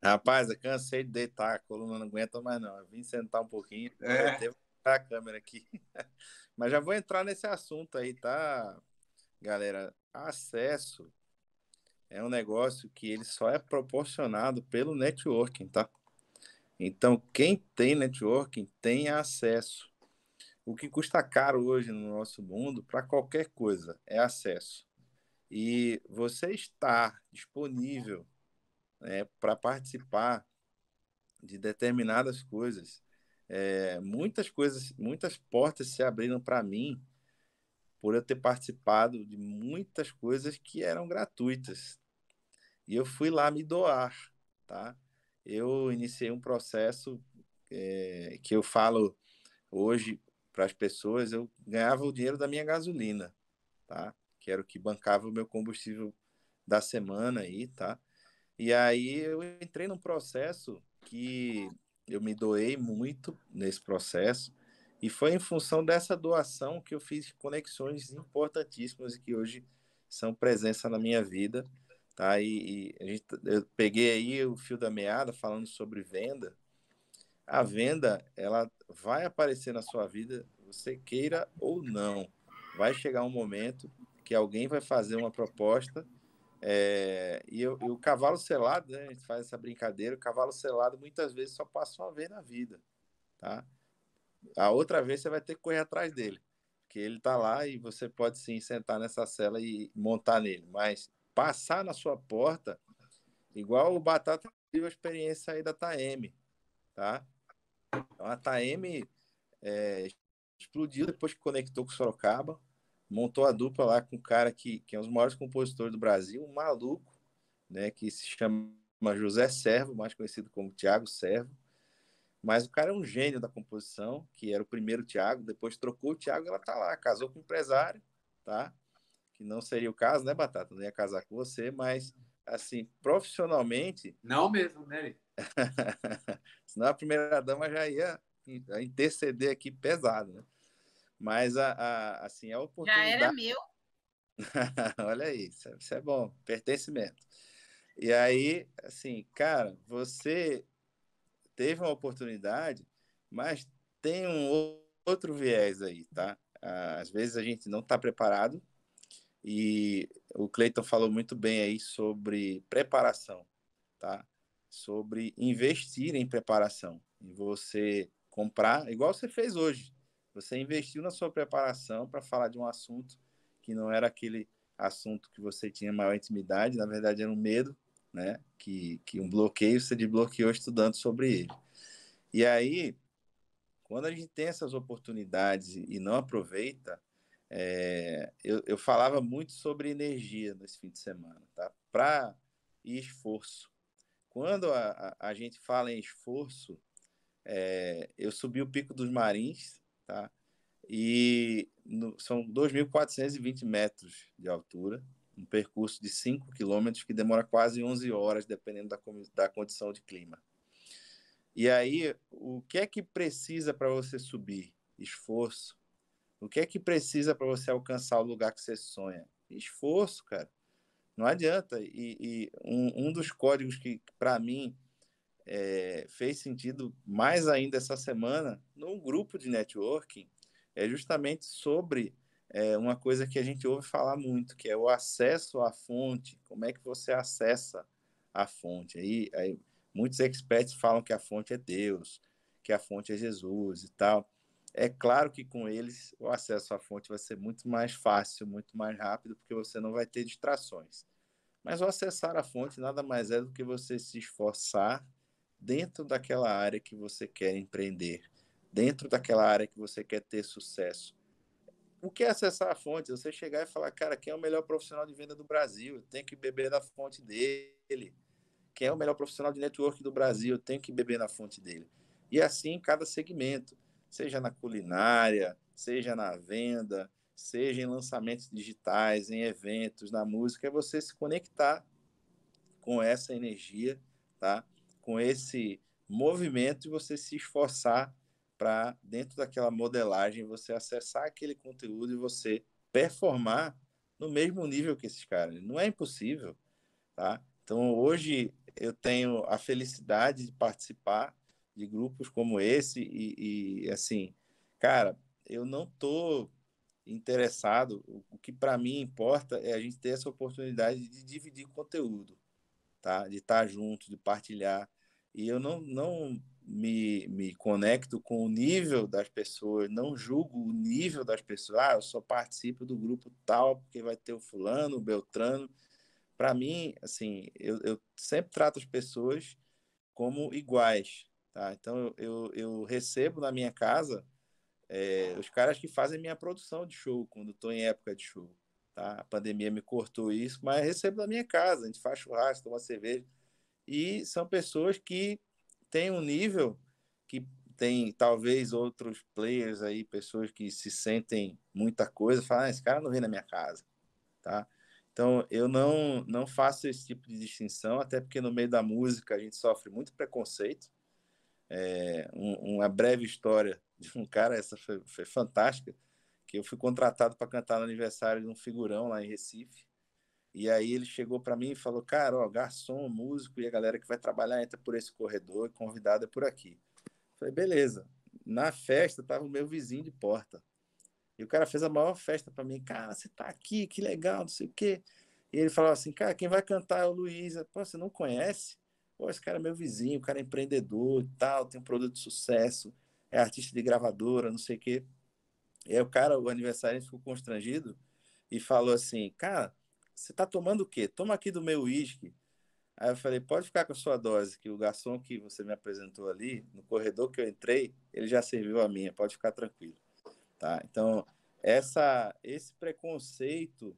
Rapaz, eu cansei de deitar, a coluna não aguenta mais não. Eu vim sentar um pouquinho, devo botar a câmera aqui. Mas já vou entrar nesse assunto aí, tá, galera? Acesso é um negócio que ele só é proporcionado pelo networking, tá? Então, quem tem networking tem acesso. O que custa caro hoje no nosso mundo, para qualquer coisa, é acesso. E você estar disponível, né, para participar de determinadas coisas. Muitas coisas, muitas portas se abriram para mim por eu ter participado de muitas coisas que eram gratuitas. E eu fui lá me doar, tá? Eu iniciei um processo que eu falo hoje para as pessoas, eu ganhava o dinheiro da minha gasolina, tá? Que era o que bancava o meu combustível da semana aí, tá? E aí eu entrei num processo que eu me doei muito nesse processo e foi em função dessa doação que eu fiz conexões importantíssimas e que hoje são presença na minha vida, tá? Eu peguei aí o fio da meada falando sobre venda. A venda, ela vai aparecer na sua vida, você queira ou não. Vai chegar um momento que alguém vai fazer uma proposta e o cavalo selado, né, a gente faz essa brincadeira, o cavalo selado muitas vezes só passa uma vez na vida, tá? A outra vez você vai ter que correr atrás dele, porque ele tá lá e você pode sim sentar nessa sela e montar nele, mas passar na sua porta, igual o Batata teve a experiência aí da TaM, tá? Então, a TaM explodiu depois que conectou com Sorocaba, montou a dupla lá com um cara que é um dos maiores compositores do Brasil, um maluco, né, que se chama José Servo, mais conhecido como Thiago Servo, mas o cara é um gênio da composição, que era o primeiro Thiago, depois trocou o Thiago e ela tá lá, casou com um empresário, tá? Que não seria o caso, né, Batata? Não ia casar com você, mas, assim, profissionalmente... Não mesmo, né? Senão a primeira dama já ia interceder aqui pesado, né? Mas assim, a oportunidade... Já era meu. Olha aí, isso é bom, pertencimento. E aí, assim, cara, você teve uma oportunidade, mas tem um outro viés aí, tá? Às vezes a gente não está preparado e o Cleiton falou muito bem aí sobre preparação, tá? Sobre investir em preparação, em você comprar, igual você fez hoje. Você investiu na sua preparação para falar de um assunto que não era aquele assunto que você tinha maior intimidade, na verdade era um medo, né? Que um bloqueio, você desbloqueou estudando sobre ele. E aí, quando a gente tem essas oportunidades e não aproveita, eu falava muito sobre energia nesse fim de semana, tá? E esforço. Quando a gente fala em esforço, eu subi o Pico dos Marins, tá? E são 2.420 metros de altura, um percurso de 5 quilômetros que demora quase 11 horas, dependendo da condição de clima. E aí, o que é que precisa para você subir? Esforço. O que é que precisa para você alcançar o lugar que você sonha? Esforço, cara. Não adianta. E um dos códigos que, para mim, fez sentido mais ainda essa semana num grupo de networking é justamente sobre uma coisa que a gente ouve falar muito, que é o acesso à fonte. Como é que você acessa a fonte? Aí muitos experts falam que a fonte é Deus, que a fonte é Jesus e tal. É claro que com eles o acesso à fonte vai ser muito mais fácil, muito mais rápido, porque você não vai ter distrações. Mas o acessar a fonte nada mais é do que você se esforçar dentro daquela área que você quer empreender, dentro daquela área que você quer ter sucesso. O que é acessar a fonte? Você chegar e falar, cara, quem é o melhor profissional de venda do Brasil? Eu tenho que beber da fonte dele. Quem é o melhor profissional de network do Brasil? Eu tenho que beber na fonte dele. E assim em cada segmento, seja na culinária, seja na venda, seja em lançamentos digitais, em eventos, na música, é você se conectar com essa energia, tá? Com esse movimento e você se esforçar para, dentro daquela modelagem, você acessar aquele conteúdo e você performar no mesmo nível que esses caras. Não é impossível, tá? Então, hoje, eu tenho a felicidade de participar de grupos como esse e assim, cara, eu não tô interessado, o que para mim importa é a gente ter essa oportunidade de dividir conteúdo, tá? De estar junto, de partilhar. E eu não me conecto com o nível das pessoas, não julgo o nível das pessoas. Ah, eu só participo do grupo tal, porque vai ter o fulano, o beltrano. Para mim, assim, eu sempre trato as pessoas como iguais, tá? Então, eu recebo na minha casa os caras que fazem minha produção de show, quando estou em época de show, tá? A pandemia me cortou isso, mas recebo na minha casa, a gente faz churrasco, toma cerveja. E são pessoas que têm um nível que tem, talvez, outros players aí, pessoas que se sentem muita coisa, falam, esse cara não vem na minha casa, tá? Então, eu não faço esse tipo de distinção, até porque no meio da música a gente sofre muito preconceito. Uma breve história de um cara, essa foi fantástica, que eu fui contratado para cantar no aniversário de um figurão lá em Recife. E aí ele chegou para mim e falou, cara, ó, garçom, músico e a galera que vai trabalhar entra por esse corredor e convidado é por aqui. Eu falei, beleza. Na festa tava o meu vizinho de porta. E o cara fez a maior festa para mim. Cara, você tá aqui, que legal, não sei o quê. E ele falou assim, cara, quem vai cantar é o Luiz. Pô, você não conhece? Pô, esse cara é meu vizinho, o cara é empreendedor e tal, tem um produto de sucesso, é artista de gravadora, não sei o quê. E aí o cara, o aniversariante, ficou constrangido e falou assim, cara, você tá tomando o quê? Toma aqui do meu uísque. Aí eu falei, pode ficar com a sua dose, que o garçom que você me apresentou ali, no corredor que eu entrei, ele já serviu a minha, pode ficar tranquilo. Tá? Então, esse preconceito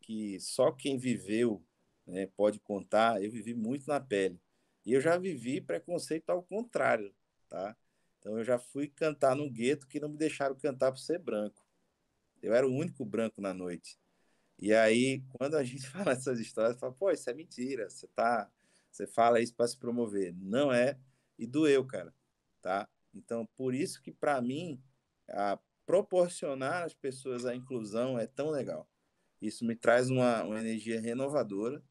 que só quem viveu, né, pode contar, eu vivi muito na pele. E eu já vivi preconceito ao contrário. Tá? Então, eu já fui cantar num gueto que não me deixaram cantar por ser branco. Eu era o único branco na noite. E aí, quando a gente fala essas histórias, fala, pô, isso é mentira, você fala isso para se promover. Não é, e doeu, cara, tá? Então, por isso que, para mim, proporcionar às pessoas a inclusão é tão legal. Isso me traz uma energia renovadora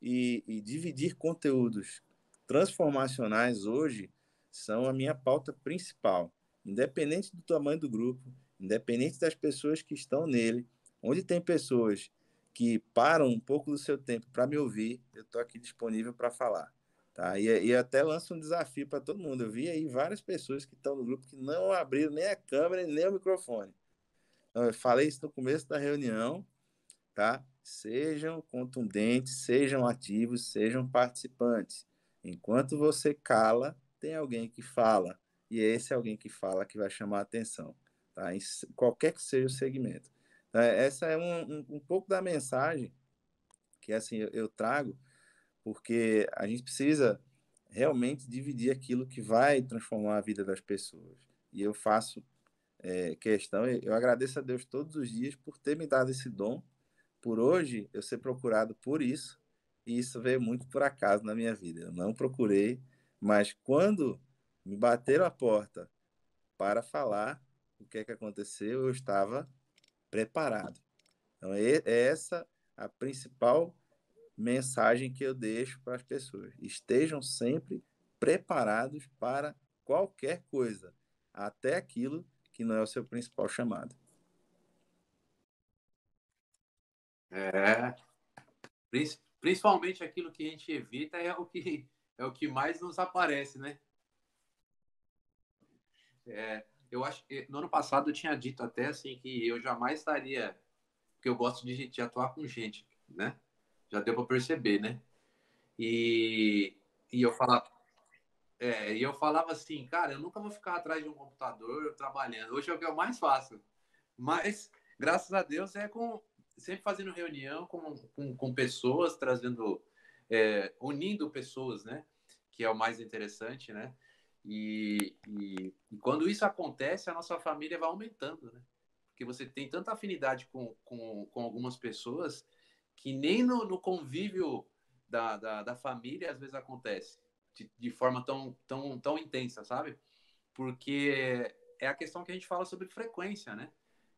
e dividir conteúdos transformacionais hoje são a minha pauta principal, independente do tamanho do grupo, independente das pessoas que estão nele, onde tem pessoas que param um pouco do seu tempo para me ouvir, eu estou aqui disponível para falar. Tá? E até lanço um desafio para todo mundo. Eu vi aí várias pessoas que estão no grupo que não abriram nem a câmera nem o microfone. Então, eu falei isso no começo da reunião. Tá? Sejam contundentes, sejam ativos, sejam participantes. Enquanto você cala, tem alguém que fala. E é esse alguém que fala que vai chamar a atenção. Tá? Em qualquer que seja o segmento. Essa é um pouco da mensagem que assim, eu trago, porque a gente precisa realmente dividir aquilo que vai transformar a vida das pessoas. E eu faço questão, eu agradeço a Deus todos os dias por ter me dado esse dom, por hoje eu ser procurado por isso, e isso veio muito por acaso na minha vida. Eu não procurei, mas quando me bateram a porta para falar o que é que aconteceu, eu estava preparado. Então, é essa a principal mensagem que eu deixo para as pessoas. Estejam sempre preparados para qualquer coisa, até aquilo que não é o seu principal chamado. Principalmente aquilo que a gente evita é o que mais nos aparece, né? Eu acho que no ano passado eu tinha dito até assim que eu jamais estaria, porque eu gosto de atuar com gente, né? Já deu para perceber, né? E eu falava assim, cara, eu nunca vou ficar atrás de um computador trabalhando. Hoje é o que eu mais faço. Mas, graças a Deus, sempre fazendo reunião com pessoas, trazendo, unindo pessoas, né? Que é o mais interessante, né? E quando isso acontece, a nossa família vai aumentando, né? Porque você tem tanta afinidade com algumas pessoas que nem no convívio da família às vezes acontece de forma tão intensa, sabe? Porque é a questão que a gente fala sobre frequência, né?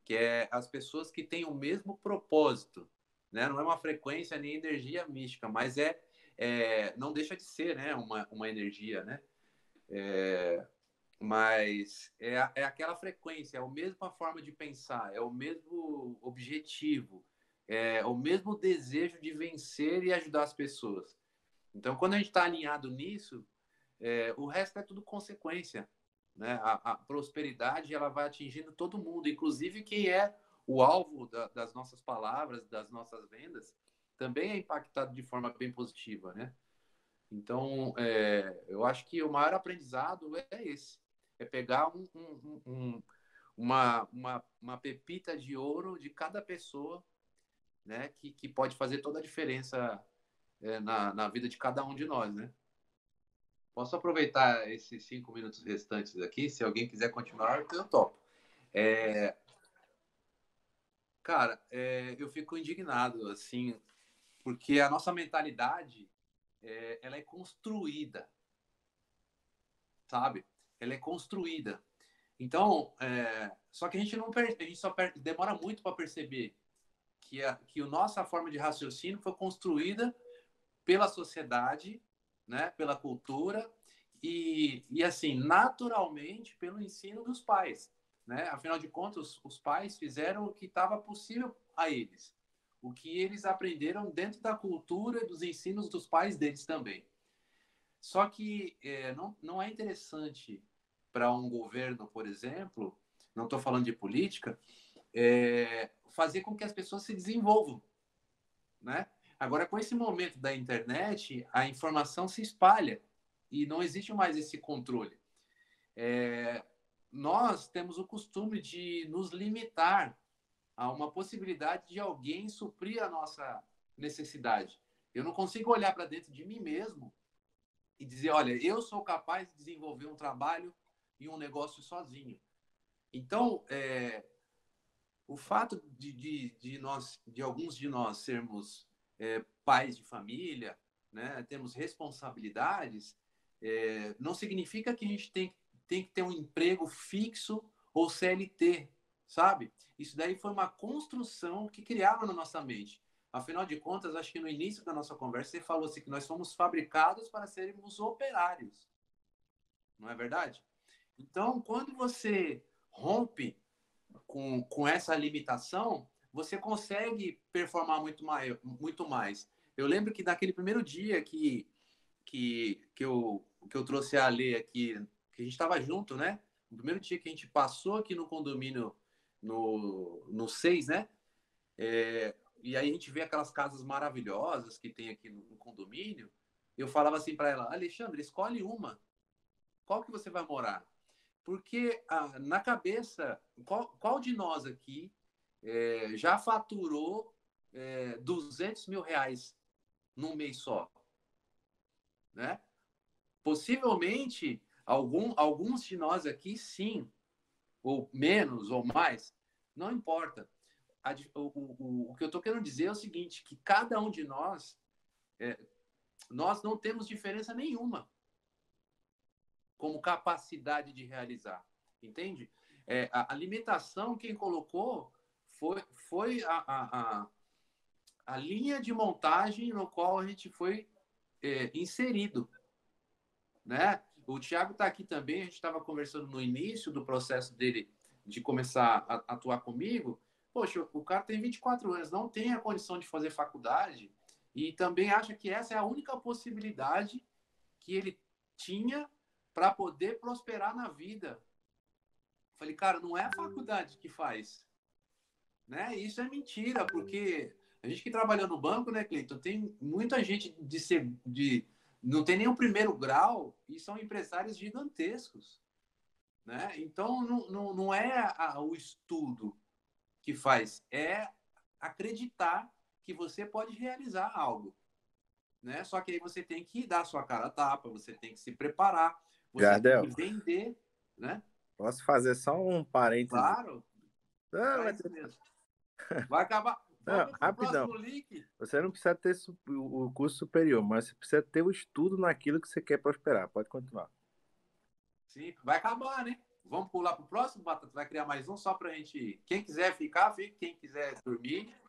Que é as pessoas que têm o mesmo propósito, né? Não é uma frequência nem energia mística, mas é não deixa de ser, né, uma energia, né? Mas é aquela frequência, é a mesma forma de pensar, é o mesmo objetivo, é o mesmo desejo de vencer e ajudar as pessoas. Então, quando a gente está alinhado nisso, o resto é tudo consequência, né? A prosperidade, ela vai atingindo todo mundo, inclusive quem é o alvo das nossas palavras, das nossas vendas, também é impactado de forma bem positiva, né? Então, eu acho que o maior aprendizado é esse. É pegar uma pepita de ouro de cada pessoa, né, que pode fazer toda a diferença na vida de cada um de nós, né? Posso aproveitar esses 5 minutos restantes aqui? Se alguém quiser continuar, eu topo. Cara, eu fico indignado, assim, porque a nossa mentalidade, ela é construída, sabe? Ela é construída. Então, só que a gente não percebe, a gente só demora muito para perceber que a nossa forma de raciocínio foi construída pela sociedade, né? Pela cultura e, assim, naturalmente, pelo ensino dos pais, né? Afinal de contas, os pais fizeram o que estava possível a eles, o que eles aprenderam dentro da cultura e dos ensinos dos pais deles também. Só que não é interessante para um governo, por exemplo, não estou falando de política, fazer com que as pessoas se desenvolvam, né? Agora, com esse momento da internet, a informação se espalha e não existe mais esse controle. Nós temos o costume de nos limitar a uma possibilidade de alguém suprir a nossa necessidade. Eu não consigo olhar para dentro de mim mesmo e dizer, olha, eu sou capaz de desenvolver um trabalho e um negócio sozinho. Então, o fato de alguns de nós sermos pais de família, né, temos responsabilidades, não significa que a gente tem que ter um emprego fixo ou CLT, sabe? Isso daí foi uma construção que criaram na nossa mente. Afinal de contas, acho que no início da nossa conversa você falou assim que nós fomos fabricados para sermos operários. Não é verdade? Então, quando você rompe com essa limitação, você consegue performar muito mais. Eu lembro que naquele primeiro dia que eu trouxe a Lê aqui, que a gente estava junto, né? No primeiro dia que a gente passou aqui no condomínio, no 6, né? E aí a gente vê aquelas casas maravilhosas que tem aqui no condomínio. Eu falava assim para ela, Alexandre, escolhe uma. Qual que você vai morar? Porque na cabeça, qual de nós aqui já faturou R$200 mil num mês só, né? Possivelmente, alguns de nós aqui, sim, ou menos, ou mais, não importa. O que eu estou querendo dizer é o seguinte, que cada um de nós, nós não temos diferença nenhuma como capacidade de realizar, entende? A limitação, quem colocou foi a linha de montagem no qual a gente foi inserido, né? O Thiago está aqui também, a gente estava conversando no início do processo dele de começar a atuar comigo. Poxa, o cara tem 24 anos, não tem a condição de fazer faculdade e também acha que essa é a única possibilidade que ele tinha para poder prosperar na vida. Falei, cara, não é a faculdade que faz, né? Isso é mentira, porque a gente que trabalhou no banco, né, Cleiton, tem muita gente não tem nenhum primeiro grau e são empresários gigantescos, né? Então, não é o estudo que faz, é acreditar que você pode realizar algo, né? Só que aí você tem que dar a sua cara a tapa, você tem que se preparar, você tem que vender, né? Posso fazer só um parênteses? Claro. Não, mas... Vai acabar... Não, rapidão, você não precisa ter o curso superior, mas você precisa ter o estudo naquilo que você quer prosperar. Pode continuar. Sim, vai acabar, né? Vamos pular para o próximo, Batata. Vai criar mais um só para a gente... Quem quiser ficar, fica. Quem quiser dormir,